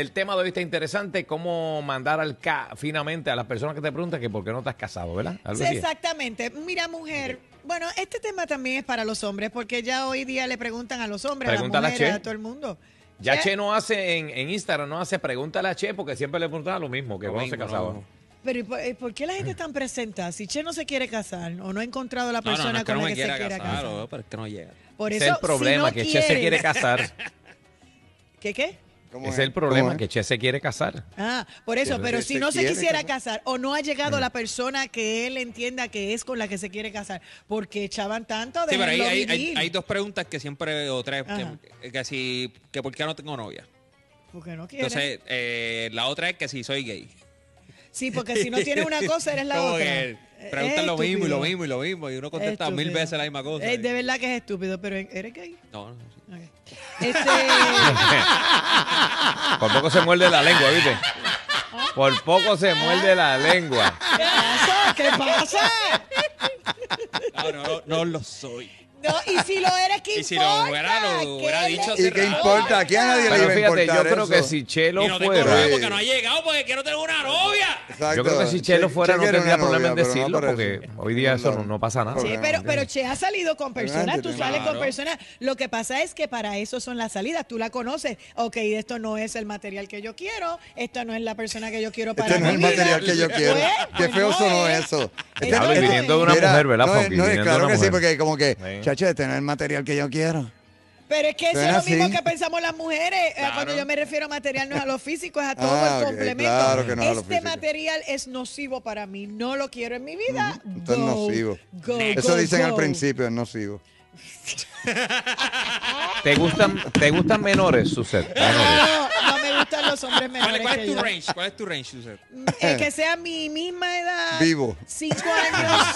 el tema de hoy está interesante, cómo mandar al K finamente a las personas que te preguntan que por qué no te has casado, ¿verdad? Sí, exactamente. Mira, mujer, okay. Bueno, este tema también es para los hombres, porque ya hoy día le preguntan a los hombres, a las mujeres, a todo el mundo. Ya Che no hace, en Instagram no hace pregúntale a Che, porque siempre le preguntan lo mismo, que cuando se casaba. Pero ¿por qué la gente tan presenta? Si Che no se quiere casar o no ha encontrado la persona con la que se quiera casar. O, pero es que no llega. Por eso, es el problema, si no que quieren. Che se quiere casar. ¿Qué? Es el problema, que Che se quiere casar. Ah, por eso, pero si no se quisiera casar o no ha llegado la persona que él entienda que es con la que se quiere casar, porque echaban tanto de... Sí, pero hay dos preguntas que siempre, o tres, que ¿por qué no tengo novia? Porque no quiero. Entonces, la otra es que si soy gay. Sí, porque si no tienes una cosa, eres la otra. Preguntan lo mismo y lo mismo y lo mismo, y uno contesta estúpido. 1000 veces la misma cosa. De verdad que es estúpido, pero ¿eres gay? No, no. Sí. Okay. Por poco se muerde la lengua, ¿viste? Por poco se muerde la lengua. ¿Qué pasa? ¿Qué pasa? No lo soy. No, y si lo eres, ¿qué importa? Y si lo fuera, lo hubiera dicho. ¿Y qué importa? Aquí a nadie le iba a importar. Yo creo que si Che lo fuera... porque no ha llegado, porque quiero tener una novia. Exacto. Yo creo que si Che lo fuera, no tendría problema en decirlo, porque hoy día eso no pasa nada. Sí, pero Che ha salido con personas, tú sales con personas. Lo que pasa es que para eso son las salidas. Tú la conoces. Ok, esto no es el material que yo quiero, esto no es la persona que yo quiero para mi vida. Este no es el material que yo quiero. Qué feo sonó eso. Hablo viniendo de una mujer, ¿verdad? No, claro que sí, porque como que... Chacho, tener el material que yo quiero. Pero es que eso es lo mismo que pensamos las mujeres. Claro. Cuando yo me refiero a material, no es a lo físico, es a todo el complemento. Claro que no es este material es nocivo para mí. No lo quiero en mi vida. Esto es nocivo. Eso dicen al principio, es nocivo. ¿Te gustan menores, Suzette? No, me gustan los hombres menores. ¿Cuál es tu range? ¿Cuál es tu range, Suzette? Que sea mi misma edad. Vivo. 5 años.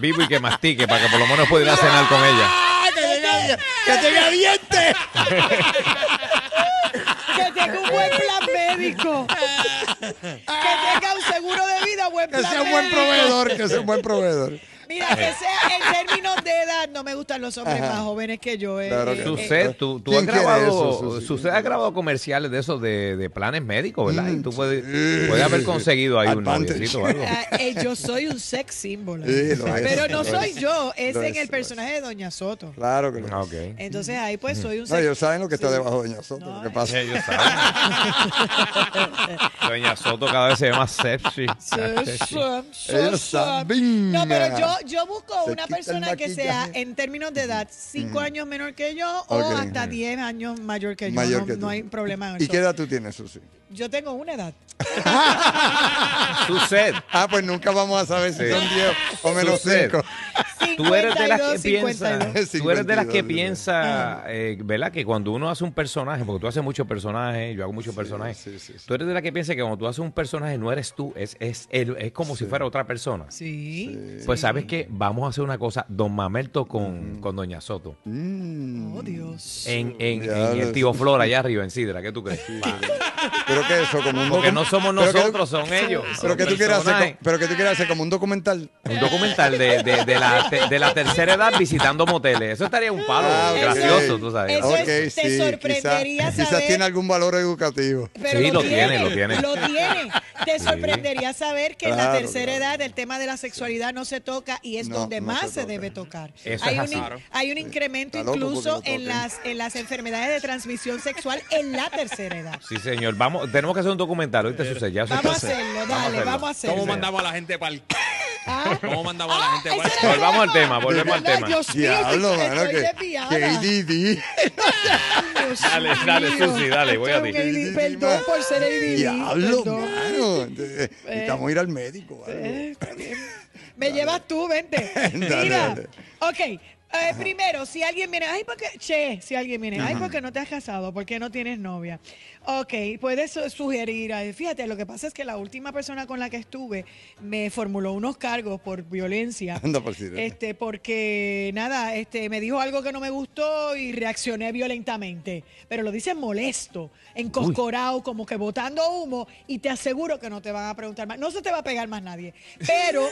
Vivo y que mastique para que por lo menos pudiera cenar con ella. ¡Que tenga dientes! Que tenga un buen plan médico. Que tenga un seguro de vida, buen plan médico. Que sea un buen proveedor. Mira, que sea en términos de edad, no me gustan los hombres más jóvenes que yo. Suzette, tú has grabado, Suzette ha grabado comerciales de esos de planes médicos, ¿verdad? Y tú puedes haber conseguido ahí un noviecito o algo. Yo soy un sex símbolo. Sí, pero no soy yo, es en el personaje de Doña Soto. Claro que no. Okay. Entonces ahí pues soy un sex símbolo. Ellos saben lo que está debajo de Doña Soto, lo que pasa. Ellos saben. Doña Soto cada vez se ve más sexy. Ellos saben. No, pero yo busco una persona que sea, en términos de edad, 5 años menor que yo o hasta 10 años mayor que yo. No hay problema. ¿Y qué edad tú tienes, Susi? Yo tengo una edad. Suzette. Pues nunca vamos a saber si son 10 o menos 5. Tú eres de las que piensa, ¿verdad? Que cuando uno hace un personaje, porque tú haces muchos personajes, yo hago muchos personajes, tú eres de la que piensa que cuando tú haces un personaje no eres tú, es como si fuera otra persona. Sí. Pues sabes que vamos a hacer una cosa, Don Mamelto con Doña Soto. Oh, Dios. En el tío Flor allá arriba, en Sidra, ¿qué tú crees? Pero que eso, como un... Porque no somos nosotros, son ellos. Pero que tú quieras hacer como un documental. Un documental de la tercera edad visitando moteles. Eso estaría un palo gracioso, tú sabes. Eso te sorprendería quizás tiene algún valor educativo. Pero sí, lo tiene. Te sorprendería saber que en la tercera edad el tema de la sexualidad no se toca y es donde más se debe tocar. Eso hay un incremento incluso en las enfermedades de transmisión sexual en la tercera edad. Sí, señor. Tenemos que hacer un documental. Ahorita sucede. Vamos a hacerlo. ¿Cómo mandamos a la gente para el... Volvamos al tema, Dios mío, dale, Susi, dale, voy a ti. Perdón por ser el diablo, mano. Necesitamos ir al médico. Me llevas tú, vente. Mira, ok. Primero, si alguien viene, porque no te has casado, porque no tienes novia. Ok, puedes sugerir, fíjate, lo que pasa es que la última persona con la que estuve me formuló unos cargos por violencia. Porque nada, me dijo algo que no me gustó y reaccioné violentamente. Pero lo dicen molesto, encoscorado, como que botando humo, y te aseguro que no te van a preguntar más. No se te va a pegar más nadie, pero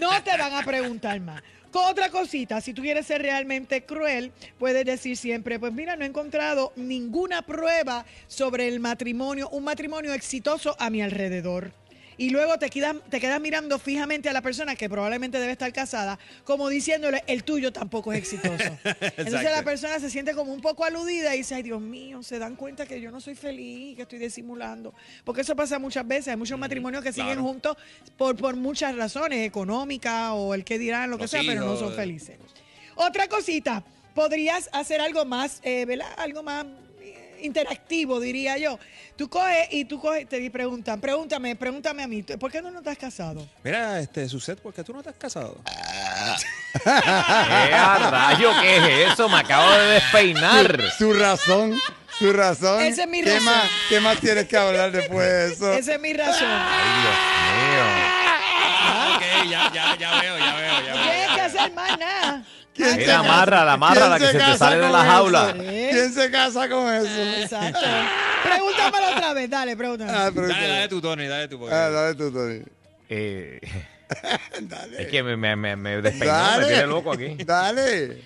no te van a preguntar más. Otra cosita, si tú quieres ser realmente cruel, puedes decir siempre, pues mira, no he encontrado ninguna prueba sobre el matrimonio, un matrimonio exitoso a mi alrededor. Y luego te quedas mirando fijamente a la persona que probablemente debe estar casada, como diciéndole, el tuyo tampoco es exitoso. Entonces la persona se siente como un poco aludida y dice, ay Dios mío, se dan cuenta que yo no soy feliz, que estoy disimulando. Porque eso pasa muchas veces, hay muchos matrimonios que siguen juntos por muchas razones, económicas o el que dirán, lo que sea, pero no son felices. Otra cosita, podrías hacer algo más, ¿verdad? Algo más interactivo, diría yo. Tú coges y te preguntan, pregúntame a mí, ¿por qué no estás casado? Mira, Suzette, ¿por qué tú no estás casado? ¡Qué rayo! ¿Qué es eso? Me acabo de despeinar. Su razón. Esa es mi razón. ¿Qué más tienes que hablar después de eso? Esa es mi razón. ¡Ay, Dios mío! Ah, ok, ya veo. No tienes que hacer más nada. Mira, amarra la que se te sale de la jaula. ¿Quién se casa con eso? Exacto. Pregúntamelo otra vez, dale, pregúntame. Dale tú, Tony. Dale. Es que me despeinó, me tiene loco aquí. Dale.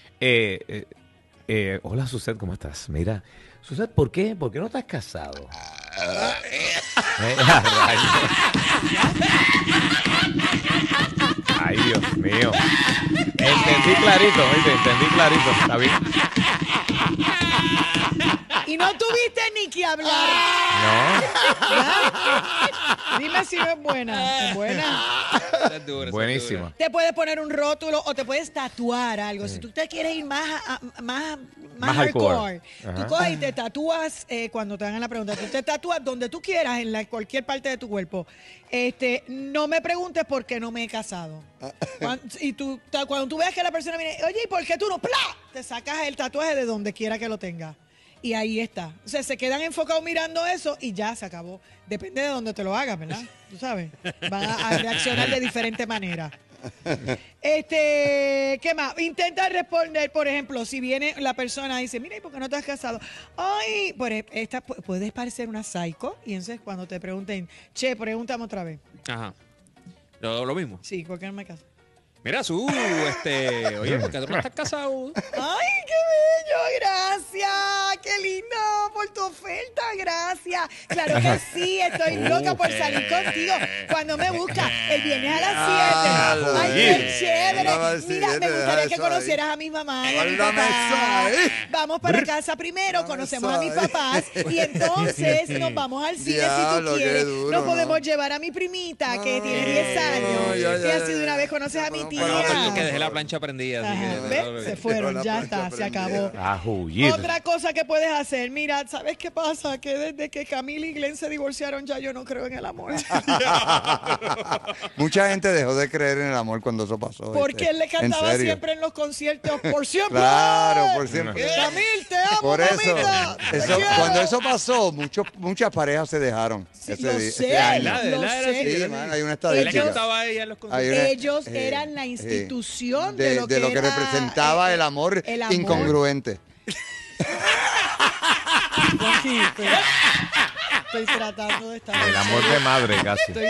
Hola, Suzette, ¿cómo estás? Mira, Suzette, ¿por qué no estás casado? Ay, Dios mío. Entendí clarito, está bien. Y no tuviste ni que hablar. No. ¿Ya? Dime si no es buena. Buenísima. Te puedes poner un rótulo o te puedes tatuar algo. Si tú te quieres ir más hardcore, tú coges y te tatúas cuando te hagan la pregunta. Tú te tatúas donde tú quieras, en cualquier parte de tu cuerpo. No me preguntes por qué no me he casado. Cuando tú veas que la persona viene, oye, ¿y por qué tú no? ¡Pla! Te sacas el tatuaje de donde quiera que lo tengas. Y ahí está. O sea, se quedan enfocados mirando eso y ya se acabó. Depende de dónde te lo hagas, ¿verdad? Tú sabes. Van a reaccionar de diferente manera. ¿Qué más? Intenta responder, por ejemplo, si viene la persona y dice, mira, ¿y por qué no te has casado? Ay, puedes parecer una psycho. Y entonces cuando te pregunten, che, pregúntame otra vez. Ajá. Lo mismo. Sí, ¿por qué no me caso? Mira, oye, ¿por qué tú no estás casado? Ay, qué bello, gracias, qué lindo por tu oferta, gracias. Claro que sí, estoy loca por salir contigo. Cuando me buscas, el viernes a las 7. Ay, qué chévere. Mira, me gustaría que conocieras a mi mamá y a mi papá. Vamos para casa primero, conocemos a mis papás y entonces nos vamos al cine si tú quieres. Nos podemos llevar a mi primita que tiene 10 años y así de una vez conoces a mi tía. Bueno, que dejé la plancha prendida. ¿Ves? Se fueron, ya está, se acabó. A huir. Otra cosa que puedes hacer, mira, ¿sabes qué pasa? Que desde que Camila y Glenn se divorciaron ya yo no creo en el amor. Mucha gente dejó de creer en el amor cuando eso pasó. Porque él le cantaba siempre en los conciertos, por siempre. Claro, por siempre. Camil, te amo, por mamita, eso, cuando eso pasó, muchas parejas se dejaron. Sí, ese año. Hay una estadística. Ellos eran la institución de lo que representaba el amor incongruente. Estoy tratando de establecer. El amor de madre, casi. Estoy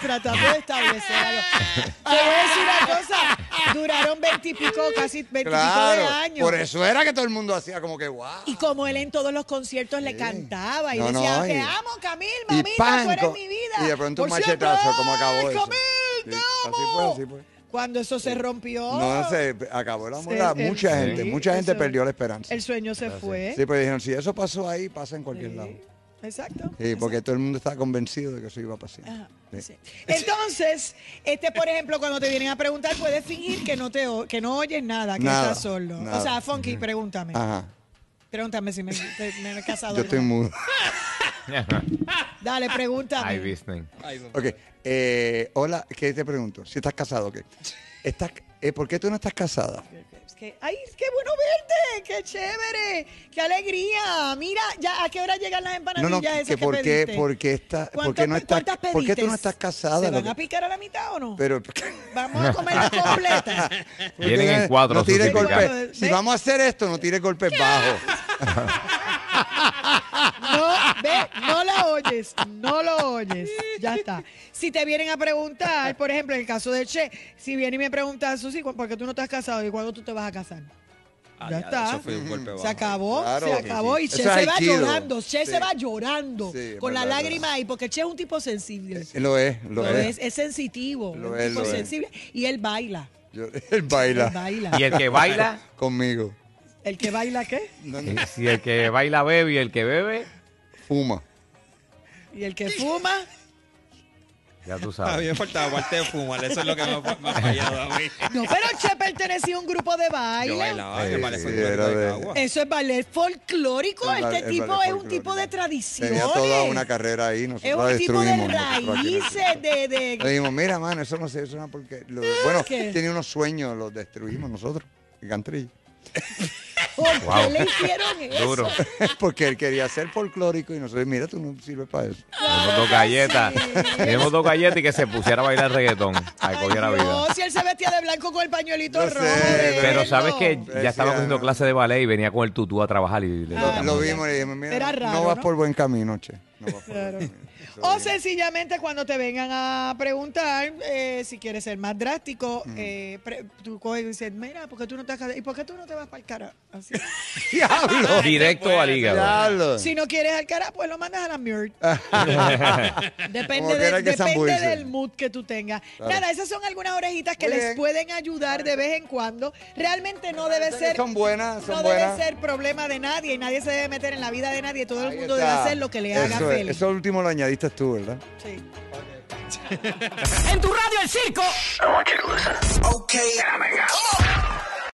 tratando de establecer algo. Te voy a decir una cosa. Duraron 20 y pico, casi 20 y pico de años. Por eso era que todo el mundo hacía como que guau. Wow. Y como él en todos los conciertos le cantaba y decía, te amo, Camil, mamita, tú eres mi vida. Y de pronto un machetazo, como acabó eso. ¡Camil, te amo! Así fue. Cuando eso se rompió. No, se acabó la moda. Mucha gente perdió la esperanza. El sueño se fue. Sí, pues dijeron, si eso pasó ahí, pasa en cualquier lado. Exacto. Sí, porque todo el mundo está convencido de que eso iba a pasar. Ajá, sí. Entonces, por ejemplo, cuando te vienen a preguntar, puedes fingir que no oyes nada, que estás solo. Nada. O sea, Funky, pregúntame. Ajá. Pregúntame si me he casado. Yo estoy mudo. Dale, pregúntame. Ok. Hola, ¿qué te pregunto? Si estás casado, ¿qué? ¿Por qué tú no estás casada? ¡Ay, qué bueno verte! ¡Qué chévere! ¡Qué alegría! Mira, ya, ¿a qué hora llegan las empanadillas esas que pediste? ¿Por qué tú no estás casada? ¿Se van a picar a la mitad o no? Vamos a comerlas completas. Vienen en cuatro. No tires golpes. Si vamos a hacer esto, no tires golpes bajos. No la oyes. Ya está. Si te vienen a preguntar, por ejemplo, en el caso de Che, si viene y me pregunta, Susi, ¿por qué tú no estás casado? ¿Y cuándo tú te vas a casar? Ah, ya está. Eso fue un golpe bajo. Se acabó, claro, se acabó. Sí. Y Che se va llorando. Che se va llorando con la lágrima ahí, porque Che es un tipo sensible. Lo es. Es sensitivo. Es un tipo sensible. Y él baila. Él baila. Y el que baila... Conmigo. ¿El que baila qué? Si el que baila bebe y el que bebe... Fuma. ¿Y el que fuma? Ya tú sabes. A mí me faltaba parte de fumar, eso es lo que me ha fallado a mí. No, pero Che pertenecía a un grupo de baile. Yo bailaba, eso es ballet folclórico. Este tipo es un tipo de tradiciones. Tenía toda una carrera ahí. Es un tipo de raíces. Le dijimos, mira, mano, eso no se suena porque... Bueno, tenía unos sueños, los destruimos nosotros, el cantrillo. ¿Por qué le hicieron eso? Porque él quería ser folclórico y nosotros, mira, tú no sirves para eso. Tenemos dos galletas y que se pusiera a bailar reggaetón. Ahí cogiera vida. No, si él se vestía de blanco con el pañuelito rojo. Pero sabes que ya estaba haciendo clase de ballet y venía con el tutú a trabajar. Y lo vimos y le dijimos, mira, no vas por buen camino, Che. O sencillamente cuando te vengan a preguntar si quieres ser más drástico, tú coges y dices, mira, ¿por qué tú no te vas? ¿Y por qué tú no te vas para el cara? Así. Diablo. Directo al hígado. Diablo. Si no quieres al cara, pues lo mandas a la mierda. depende del mood que tú tengas. Claro. Nada, esas son algunas orejitas que les pueden ayudar de vez en cuando. Realmente no debe ser. Son buenas, son buenas. Debe ser problema de nadie y nadie se debe meter en la vida de nadie. Todo el mundo debe hacer lo que le haga feliz. Eso último lo añadiste tú, ¿verdad? Sí. En tu radio El Circo. Okay, La Mega.